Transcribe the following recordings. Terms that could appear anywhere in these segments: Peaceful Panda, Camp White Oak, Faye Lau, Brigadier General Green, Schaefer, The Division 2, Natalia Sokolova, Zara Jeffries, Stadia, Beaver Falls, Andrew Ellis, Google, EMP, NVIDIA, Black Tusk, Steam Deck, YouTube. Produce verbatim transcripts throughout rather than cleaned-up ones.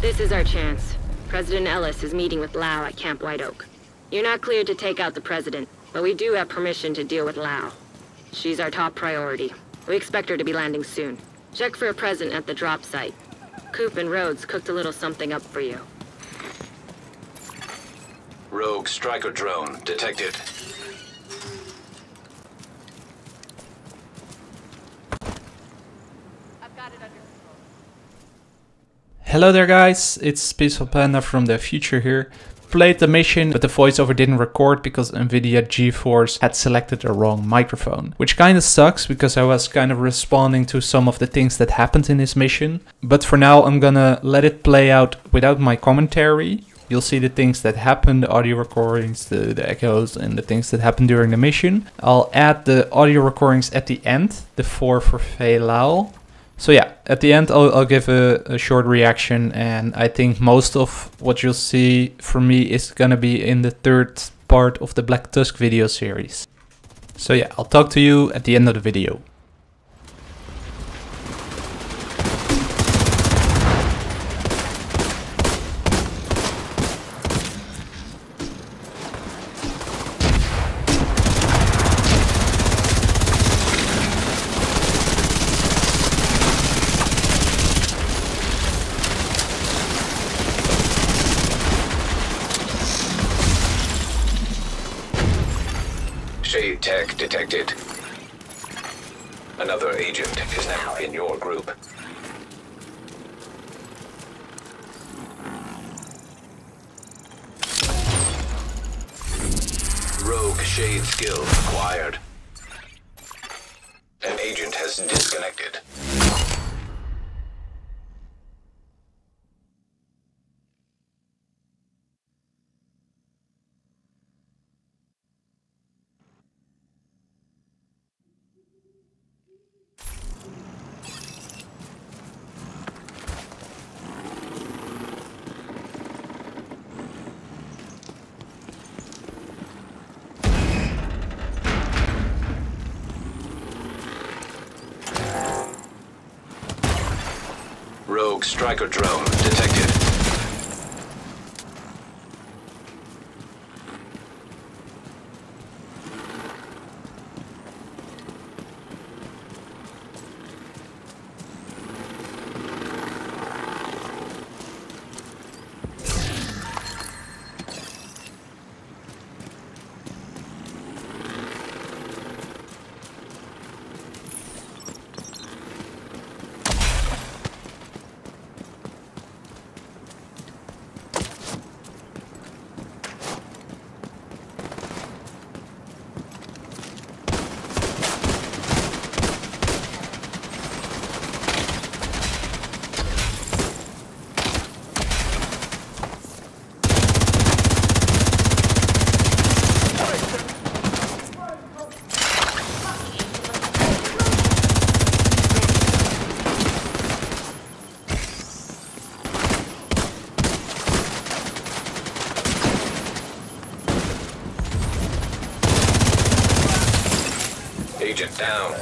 This is our chance. President Ellis is meeting with Lau at Camp White Oak. You're not cleared to take out the president, but we do have permission to deal with Lau. She's our top priority. We expect her to be landing soon. Check for a present at the drop site. Coop and Rhodes cooked a little something up for you. Rogue striker drone detected. Hello there guys, it's Peaceful Panda from the future here. Played the mission, but the voiceover didn't record because NVIDIA GeForce had selected the wrong microphone. Which kinda sucks, because I was kind of responding to some of the things that happened in this mission. But for now I'm gonna let it play out without my commentary. You'll see the things that happened, the audio recordings, the, the echoes, and the things that happened during the mission. I'll add the audio recordings at the end, the four for Faye Lau. So yeah, at the end I'll, I'll give a, a short reaction, and I think most of what you'll see from me is gonna be in the third part of the Black Tusk video series. So yeah, I'll talk to you at the end of the video. Shade tech detected. Another agent is now in your group. Rogue shade skill acquired. An agent has disconnected. Rogue striker drone detected. Agent down.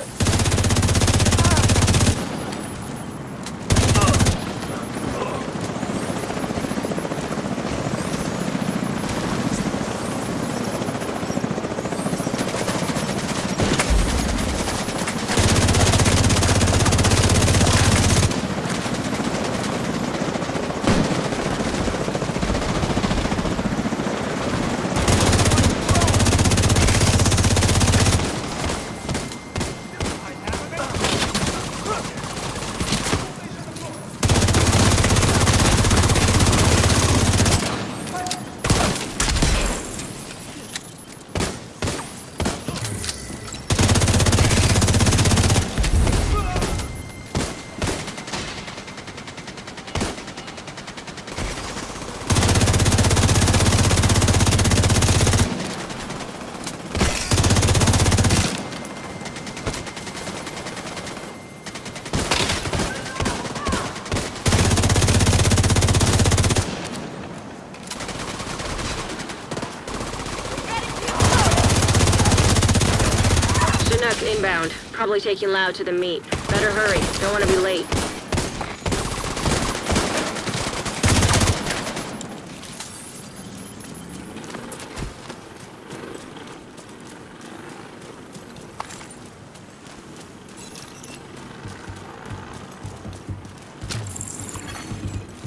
Inbound. Probably taking Lau to the meet. Better hurry. Don't want to be late.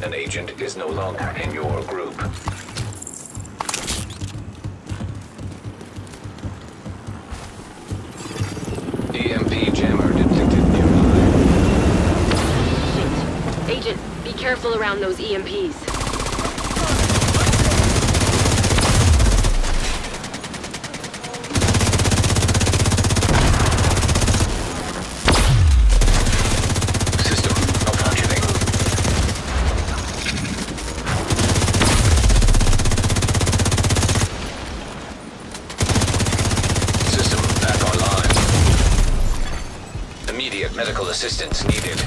An agent is no longer in your group. E M P jammer detected nearby. Shit. Agent, be careful around those E M Ps. Medical assistance needed.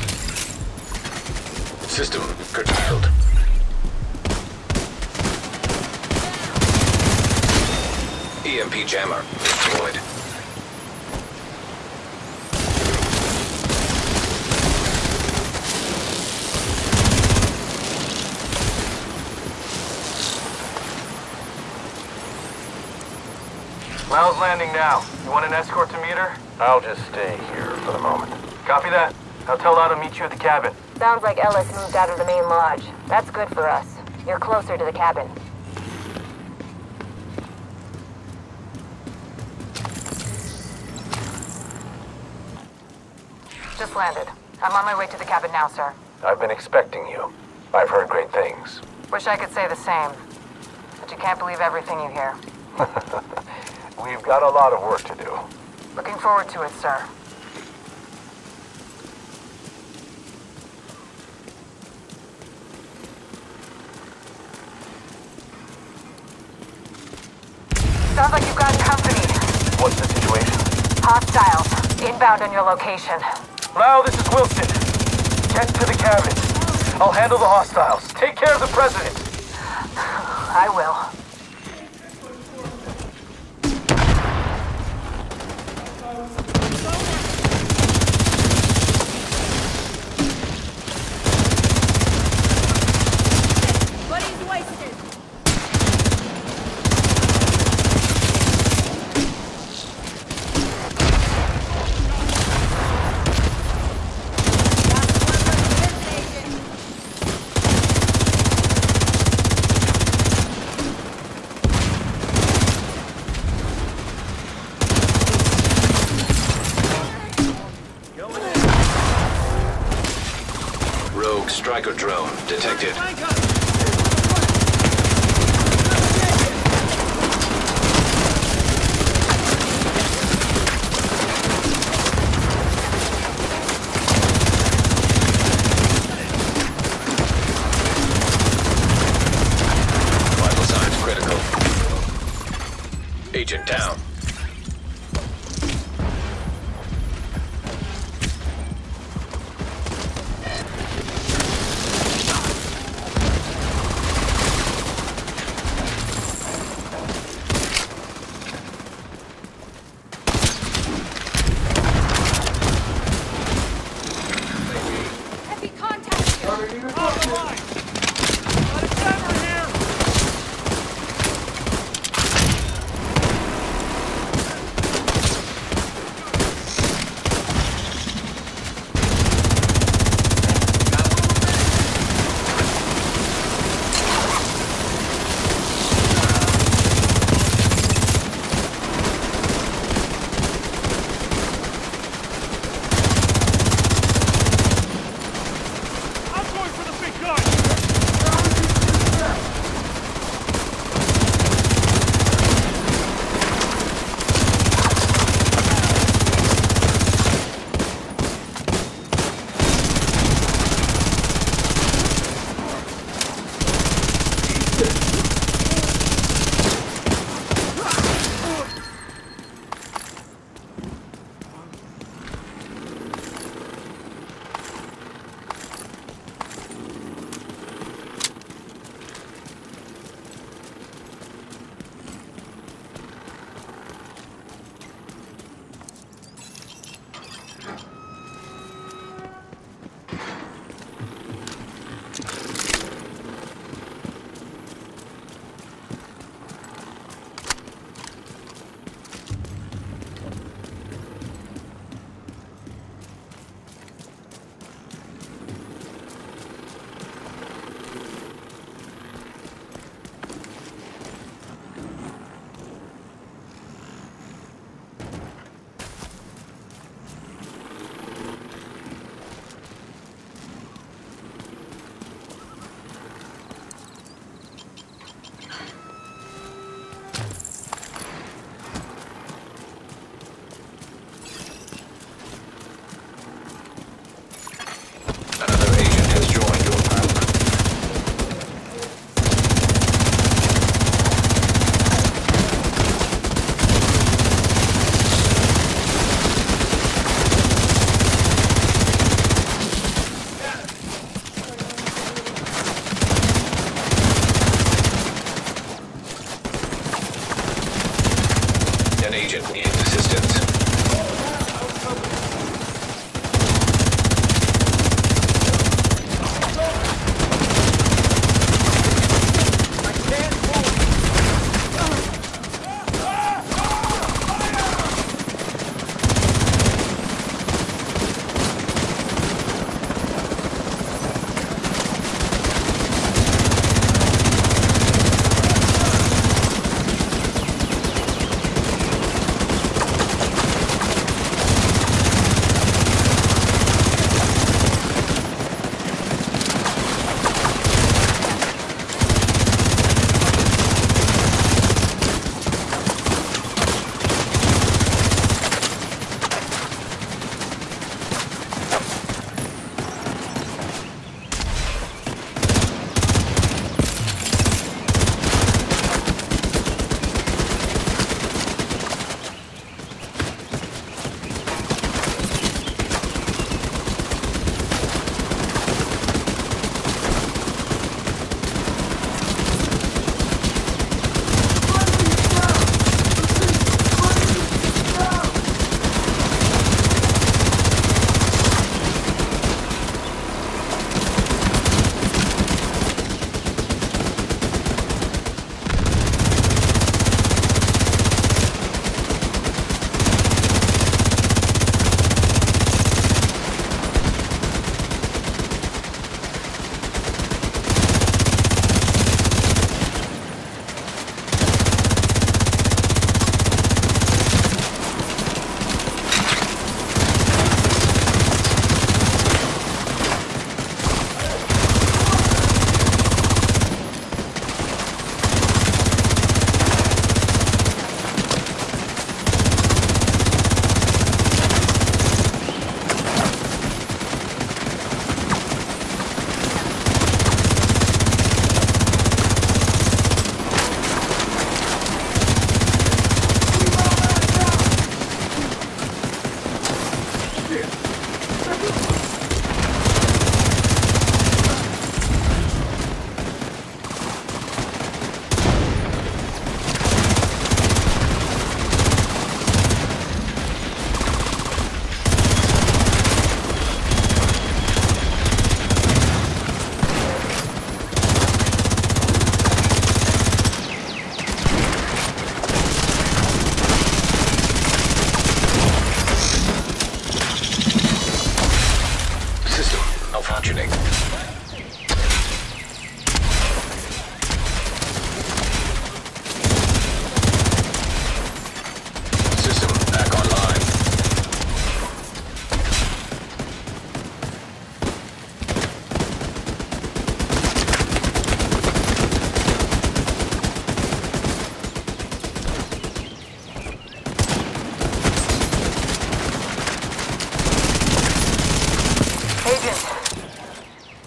System curtailed. E M P jammer destroyed. Miles landing now. You want an escort to meet her? I'll just stay here for the moment. Copy that. I'll tell Lau to meet you at the cabin. Sounds like Ellis moved out of the main lodge. That's good for us. You're closer to the cabin. Just landed. I'm on my way to the cabin now, sir. I've been expecting you. I've heard great things. Wish I could say the same. But you can't believe everything you hear. We've got a lot of work to do. Looking forward to it, sir. Sounds like you've got company. What's the situation? Hostiles. Inbound on your location. Lau, this is Wilson. Get to the cabin. I'll handle the hostiles. Take care of the president. I will. Striker drone detected. Vital signs critical. Agent down.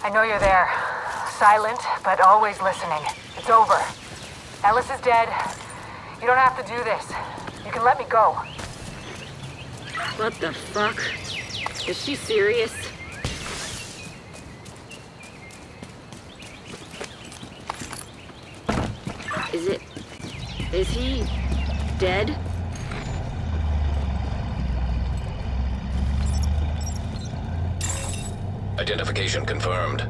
I know you're there. Silent, but always listening. It's over. Ellis is dead. You don't have to do this. You can let me go. What the fuck? Is she serious? Is it... is he... dead? Identification confirmed.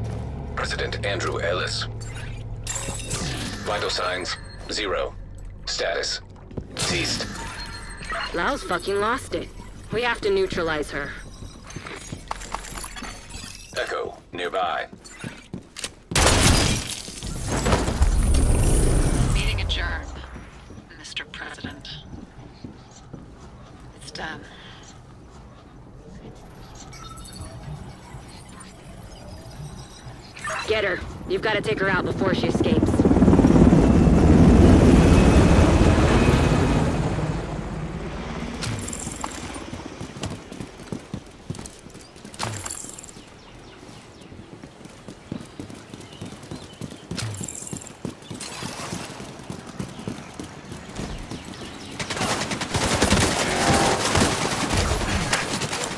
President Andrew Ellis. Vital signs, zero. Status, ceased. Lau's fucking lost it. We have to neutralize her. Echo, nearby. Meeting adjourned, Mister President. It's done. Get her. You've got to take her out before she escapes.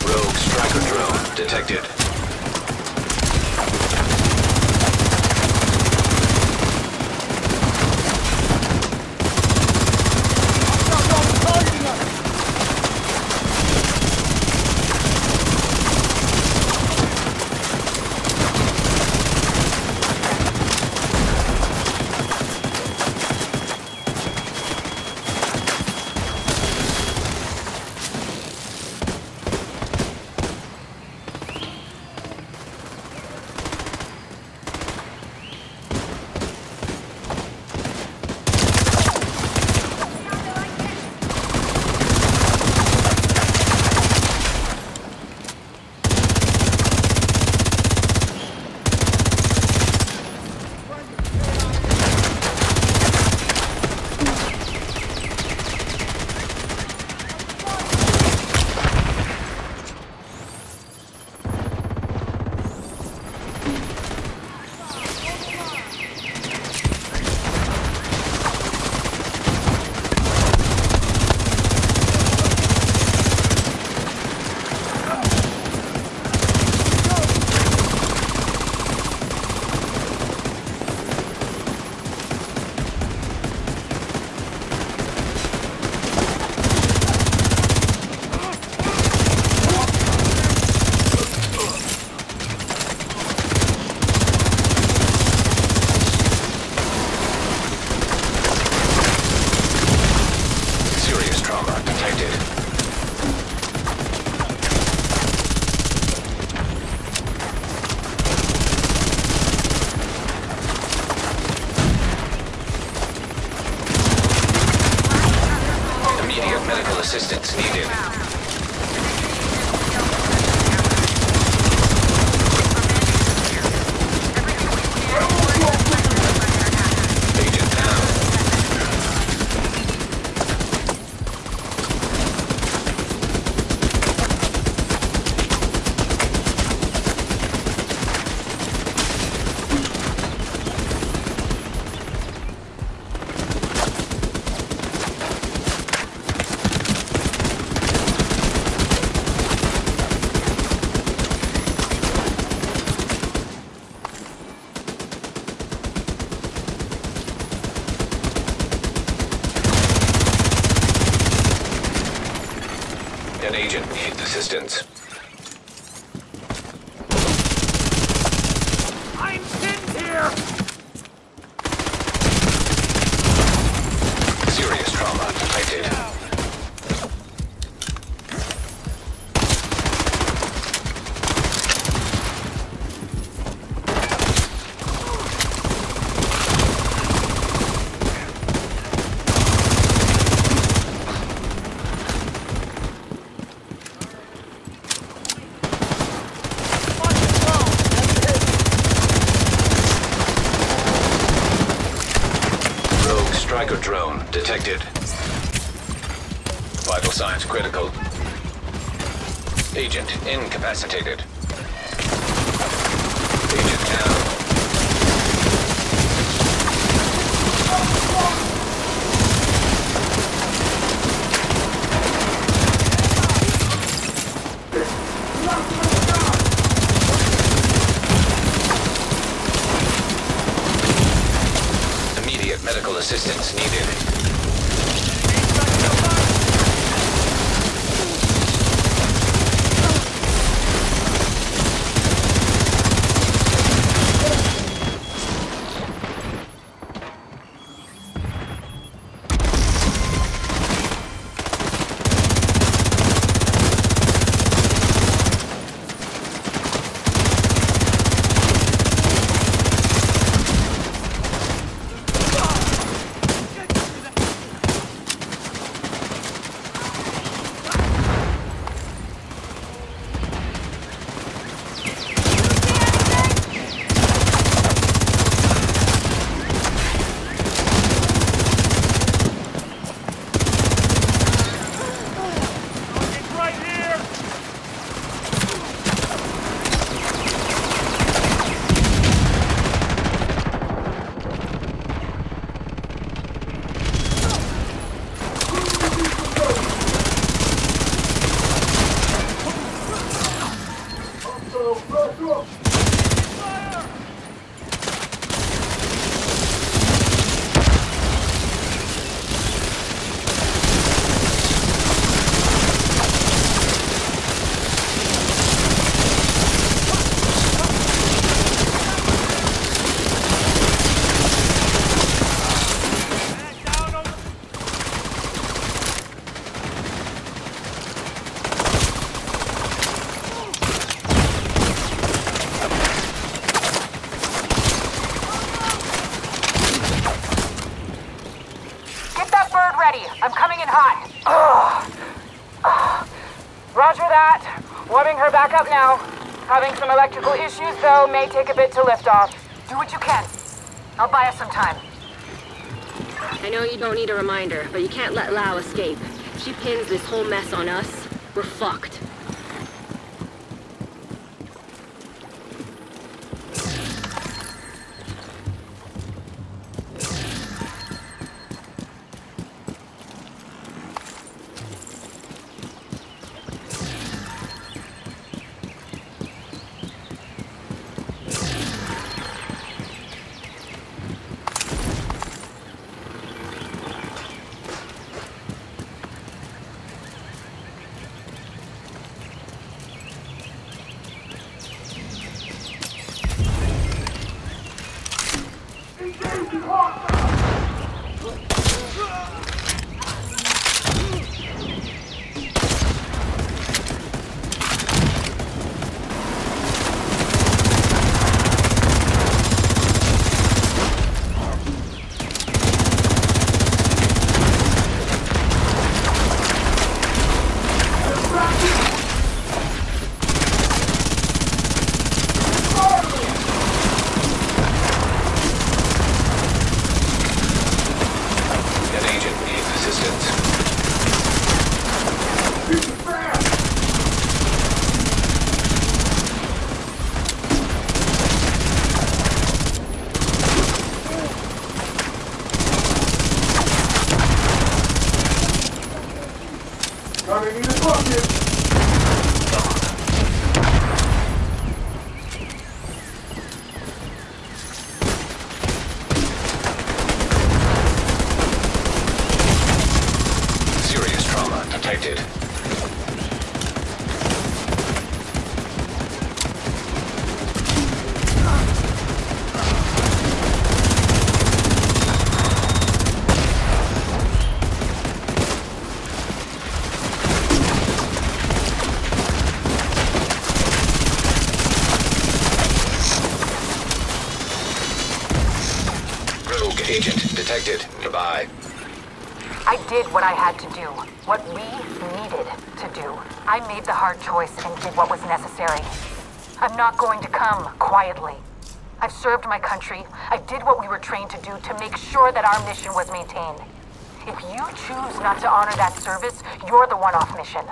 Rogue striker drone detected. Assistance needed. An agent needs assistance. I'm pinned here! Serious trauma detected. Striker drone detected. Vital signs critical. Agent incapacitated. Assistance needed. I'm coming in hot. Ugh. Ugh. Roger that. Warming her back up now. Having some electrical issues, though, may take a bit to lift off. Do what you can. I'll buy us some time. I know you don't need a reminder, but you can't let Lau escape. If she pins this whole mess on us, we're fucked. Detected. Goodbye. I did what I had to do, what we needed to do. I made the hard choice and did what was necessary. I'm not going to come quietly. I've served my country. I did what we were trained to do to make sure that our mission was maintained. If you choose not to honor that service, you're the one-off mission.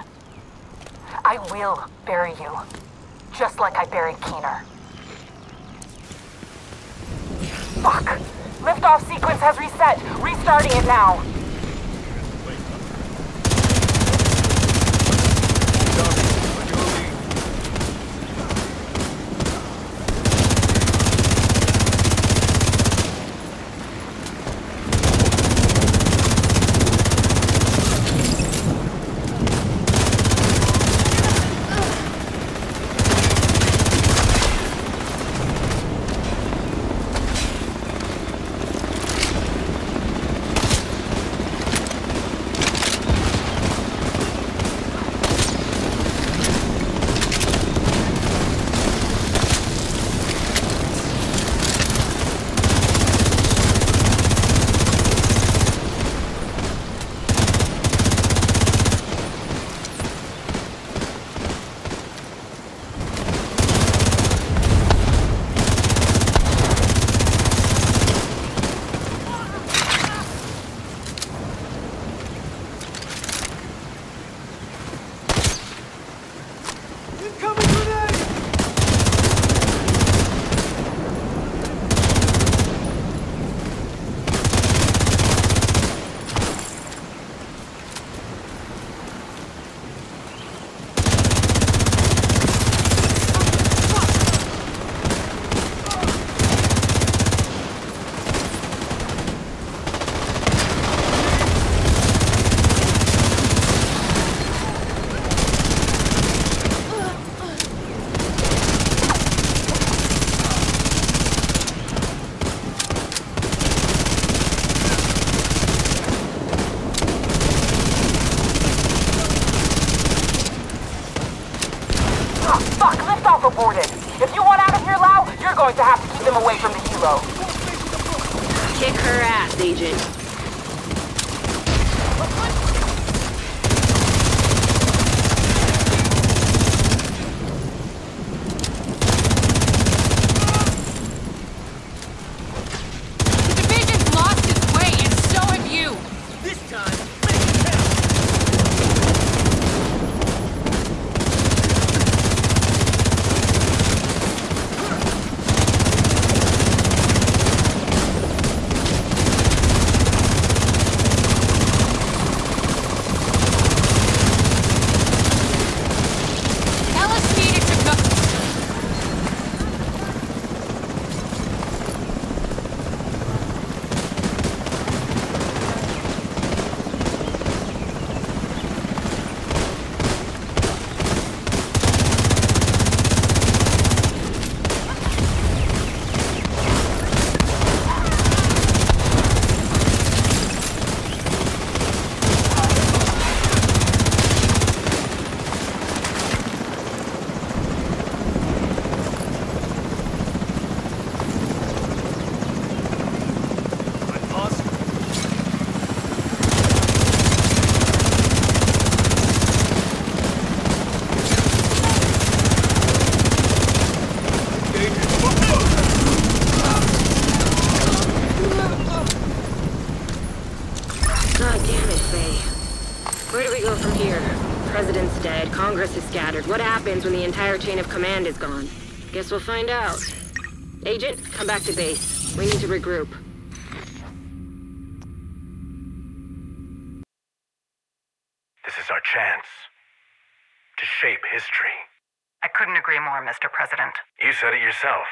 I will bury you, just like I buried Keener. Fuck! Liftoff sequence has reset. Restarting it now. If you want out of here, Lau, you're going to have to keep them away from the helo. Kick her ass, Agent. What happens when the entire chain of command is gone? Guess we'll find out. Agent, come back to base. We need to regroup. This is our chance to shape history. I couldn't agree more, Mister President. You said it yourself.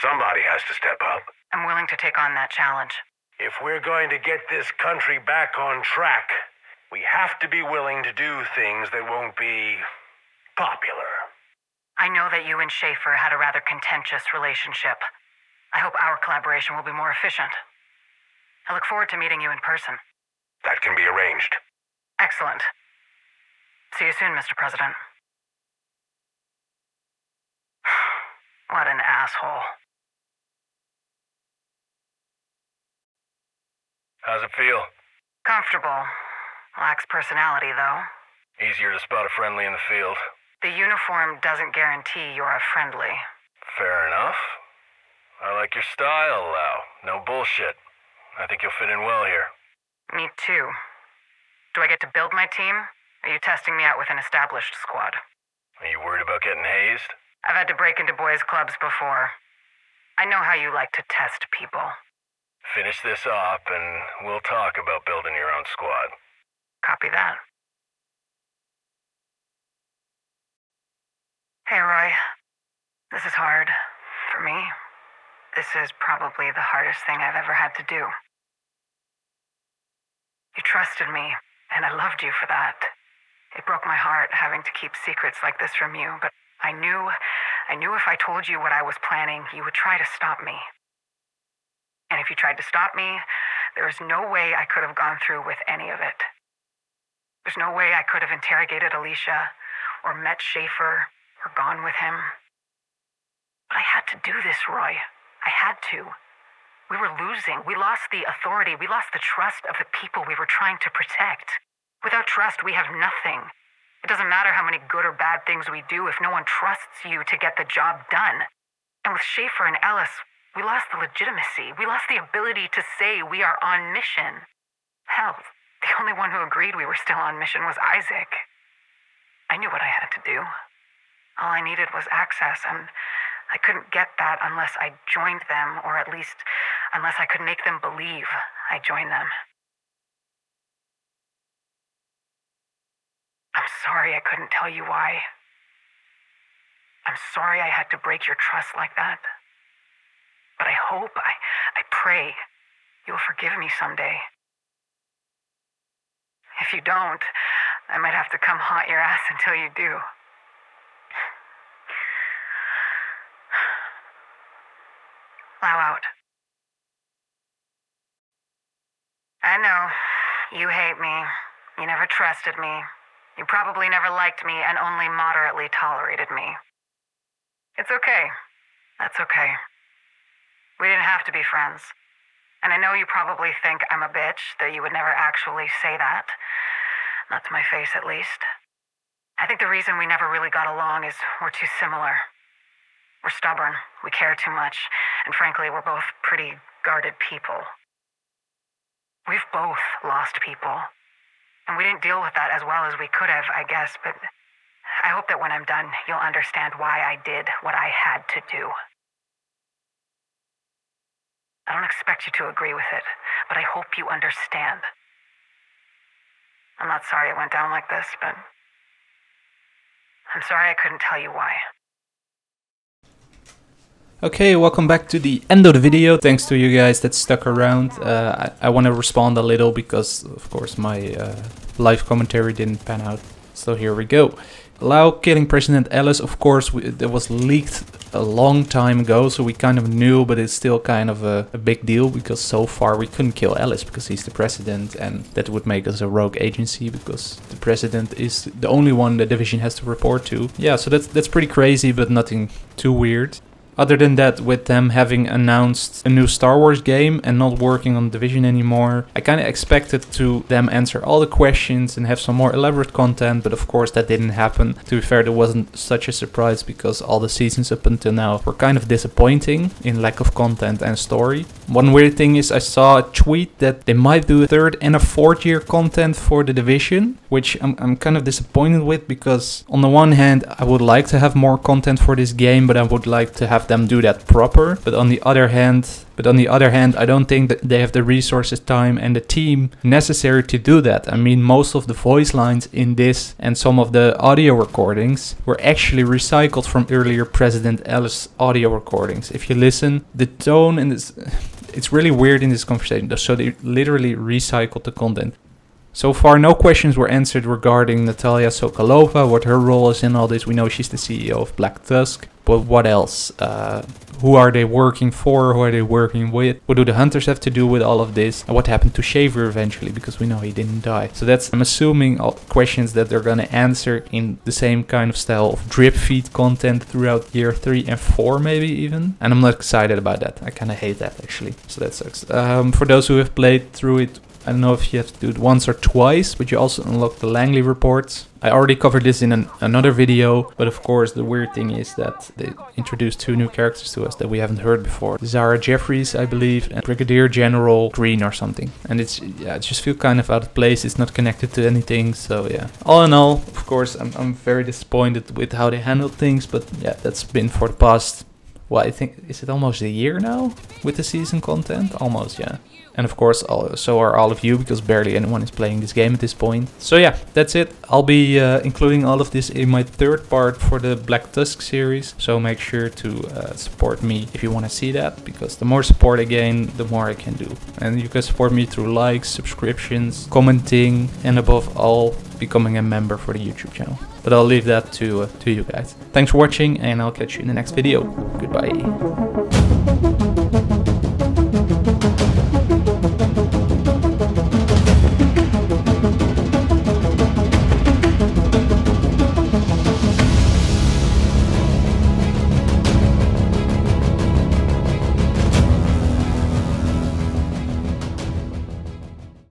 Somebody has to step up. I'm willing to take on that challenge. If we're going to get this country back on track, we have to be willing to do things that won't be popular. I know that you and Schaefer had a rather contentious relationship. I hope our collaboration will be more efficient. I look forward to meeting you in person. That can be arranged. Excellent. See you soon, Mister President. What an asshole. How's it feel? Comfortable. Lacks personality, though. Easier to spot a friendly in the field. The uniform doesn't guarantee you're a friendly. Fair enough. I like your style, Lau. No bullshit. I think you'll fit in well here. Me too. Do I get to build my team? Are you testing me out with an established squad? Are you worried about getting hazed? I've had to break into boys' clubs before. I know how you like to test people. Finish this up, and we'll talk about building your own squad. Copy that. Hey, Roy. This is hard. For me, this is probably the hardest thing I've ever had to do. You trusted me, and I loved you for that. It broke my heart having to keep secrets like this from you, but I knew, I knew if I told you what I was planning, you would try to stop me. And if you tried to stop me, there is no way I could have gone through with any of it. There's no way I could have interrogated Alicia, or met Schaefer, or gone with him. But I had to do this, Roy. I had to. We were losing. We lost the authority. We lost the trust of the people we were trying to protect. Without trust, we have nothing. It doesn't matter how many good or bad things we do if no one trusts you to get the job done. And with Schaefer and Ellis, we lost the legitimacy. We lost the ability to say we are on mission. Hell, the only one who agreed we were still on mission was Isaac. I knew what I had to do. All I needed was access, and I couldn't get that unless I joined them, or at least unless I could make them believe I joined them. I'm sorry I couldn't tell you why. I'm sorry I had to break your trust like that. But I hope, I, I pray, you'll forgive me someday. If you don't, I might have to come haunt your ass until you do. Lau out. I know, you hate me. You never trusted me. You probably never liked me and only moderately tolerated me. It's okay. That's okay. We didn't have to be friends. And I know you probably think I'm a bitch, though you would never actually say that. Not to my face, at least. I think the reason we never really got along is we're too similar. We're stubborn, we care too much, and frankly, we're both pretty guarded people. We've both lost people. And we didn't deal with that as well as we could have, I guess, but I hope that when I'm done, you'll understand why I did what I had to do. I don't expect you to agree with it, but I hope you understand. I'm not sorry it went down like this, but I'm sorry I couldn't tell you why. Okay, welcome back to the end of the video. Thanks to you guys that stuck around. Uh, I, I want to respond a little because, of course, my uh, live commentary didn't pan out. So here we go. Lau killing President Ellis, of course, we, that was leaked a long time ago, so we kind of knew, but it's still kind of a, a big deal because so far we couldn't kill Ellis because he's the president, and that would make us a rogue agency because the president is the only one the division has to report to. Yeah, so that's, that's pretty crazy, but nothing too weird. Other than that, with them having announced a new Star Wars game and not working on Division anymore, I kind of expected to them answer all the questions and have some more elaborate content, but of course that didn't happen. To be fair, there wasn't such a surprise because all the seasons up until now were kind of disappointing in lack of content and story. One weird thing is I saw a tweet that they might do a third and a fourth year content for the Division, which I'm, I'm kind of disappointed with because on the one hand I would like to have more content for this game, but I would like to have them do that proper, but on the other hand but on the other hand I don't think that they have the resources, time and the team necessary to do that. I mean, most of the voice lines in this and some of the audio recordings were actually recycled from earlier President Ellis audio recordings. If you listen, the tone and this, it's really weird in this conversation, so they literally recycled the content. So far, no questions were answered regarding Natalia Sokolova, what her role is in all this. We know she's the C E O of Black Tusk, but what else? Uh, who are they working for? Who are they working with? What do the hunters have to do with all of this? And what happened to Shaver eventually? Because we know he didn't die. So that's, I'm assuming, all questions that they're gonna answer in the same kind of style of drip feed content throughout year three and four, maybe even. And I'm not excited about that. I kind of hate that actually. So that sucks. Um, for those who have played through it, I don't know if you have to do it once or twice, but you also unlock the Langley reports. I already covered this in an, another video, but of course the weird thing is that they introduced two new characters to us that we haven't heard before. Zara Jeffries, I believe, and Brigadier General Green or something. And it's, yeah, it just feels kind of out of place. It's not connected to anything, so yeah. All in all, of course, I'm, I'm very disappointed with how they handled things, but yeah, that's been for the past well, I think, is it almost a year now with the season content? Almost, yeah. And of course, so are all of you, because barely anyone is playing this game at this point. So yeah, that's it. I'll be uh, including all of this in my third part for the Black Tusk series. So make sure to uh, support me if you want to see that, because the more support I gain, the more I can do. And you can support me through likes, subscriptions, commenting, and above all, becoming a member for the YouTube channel. But I'll leave that to, uh, to you guys. Thanks for watching, and I'll catch you in the next video. Goodbye.